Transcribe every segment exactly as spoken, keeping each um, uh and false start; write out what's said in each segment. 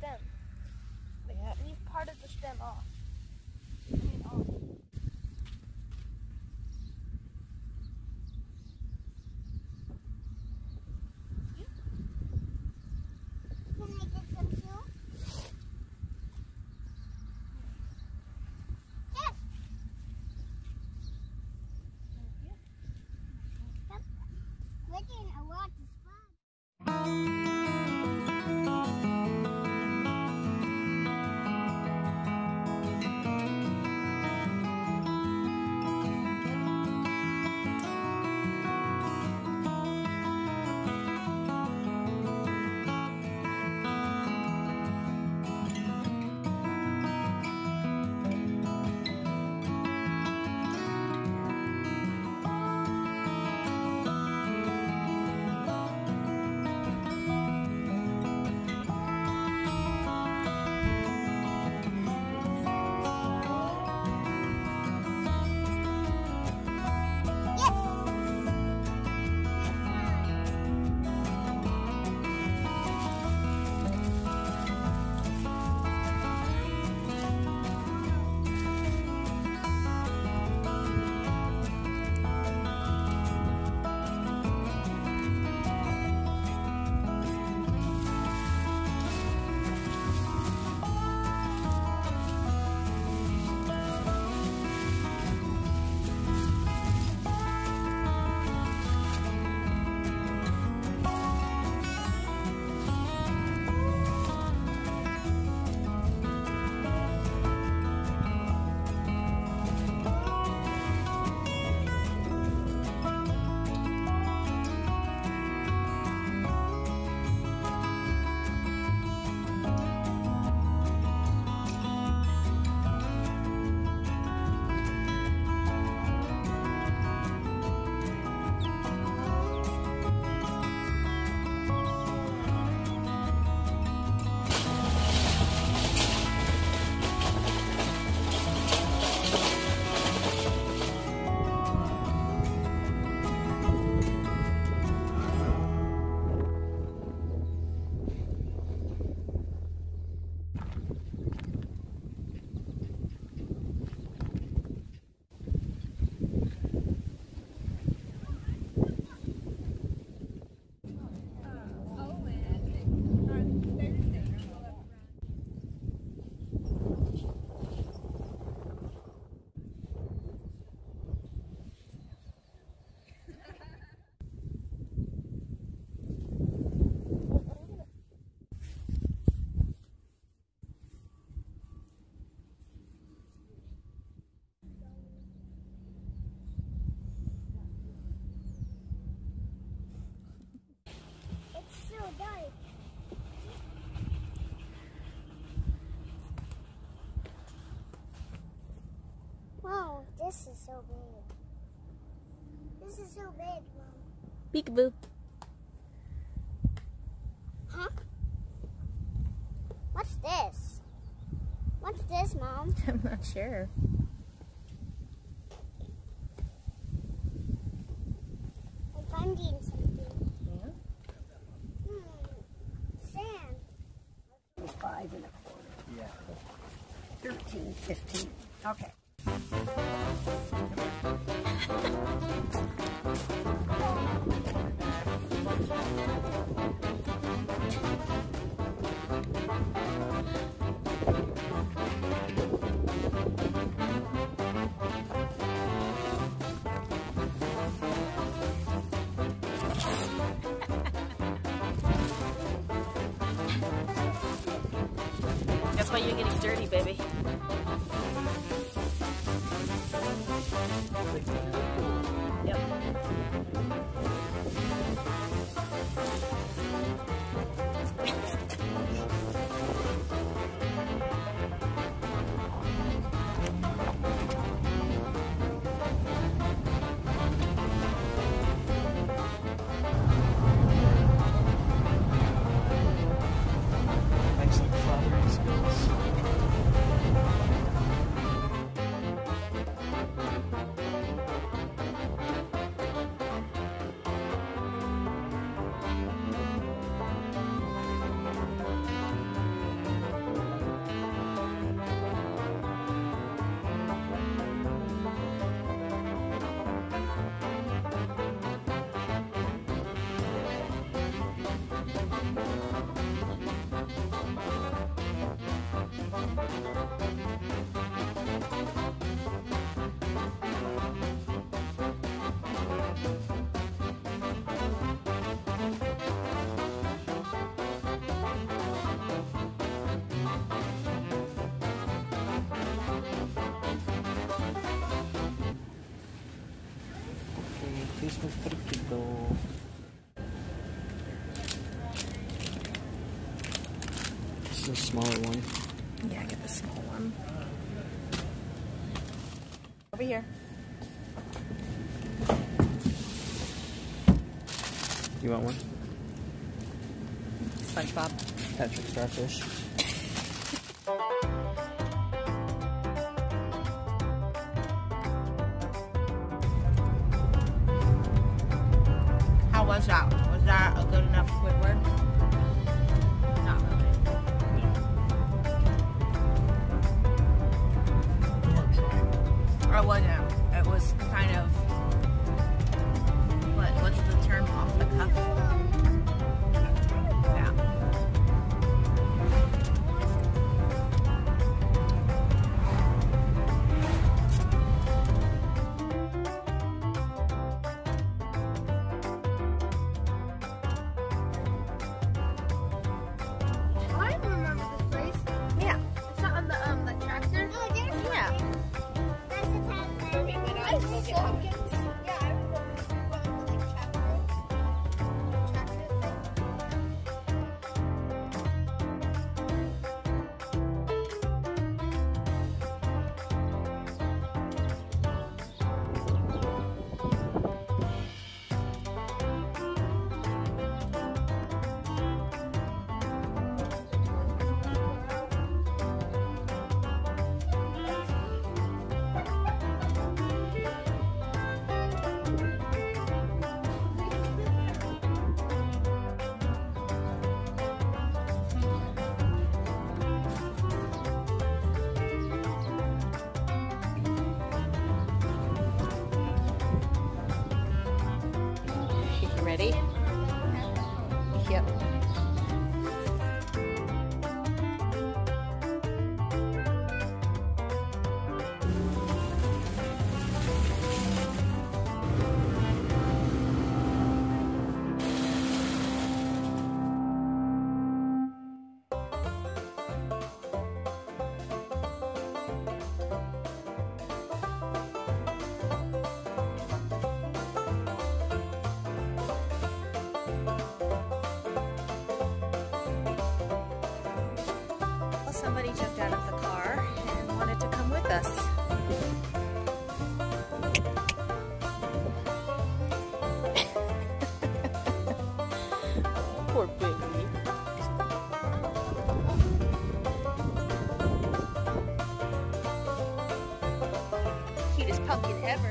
stem. Like, yeah. Leave part of the stem off. Leave it off. Can I get some too? Yes! Stop clicking a lot to spawn. Wow, this is so big. This is so big, Mom. Peekaboo. Huh? What's this? What's this, Mom? I'm not sure. I'm finding something. Yeah? Hmm. Sand. Five and a quarter. Yeah. Thirteen, fifteen. Okay. That's why you're getting dirty, baby. Excellent flowering skills. so freaky though. This is a smaller one. Yeah, get the small one. Over here. You want one? SpongeBob. Patrick Starfish. How was that? Was that a good enough Squidward? Not really. No. I wasn't. It was kind of. What? What's the term? Off the cuff. Ready? Yep. Somebody jumped out of the car and wanted to come with us. Oh, poor baby. Cutest pumpkin ever.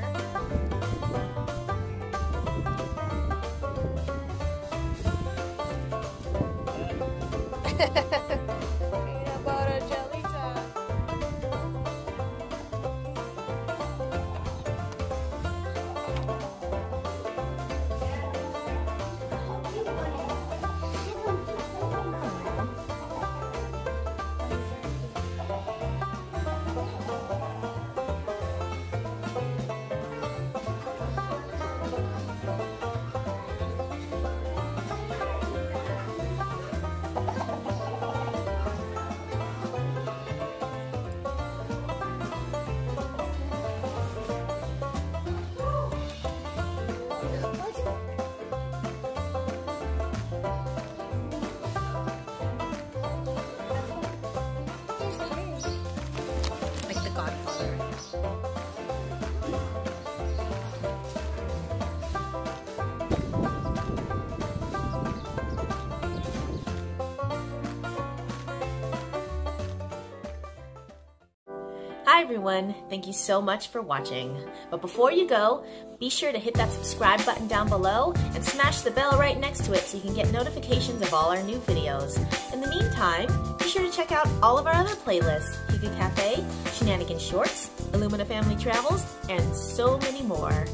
Hi everyone, thank you so much for watching. But before you go, be sure to hit that subscribe button down below and smash the bell right next to it so you can get notifications of all our new videos. In the meantime, be sure to check out all of our other playlists, Higa Cafe, Shenanigan Shorts, Illumina Family Travels, and so many more.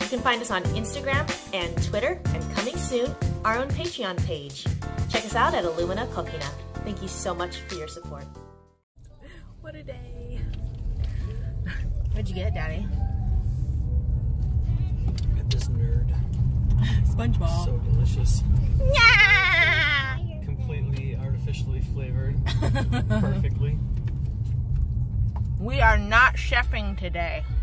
You can find us on Instagram and Twitter, and coming soon, our own Patreon page. Check us out at Illumina Coquina. Thank you so much for your support. What a day. What'd you get, Daddy? I got this nerd. SpongeBob. So delicious. Yeah! Completely artificially flavored. Perfectly. We are not chefing today.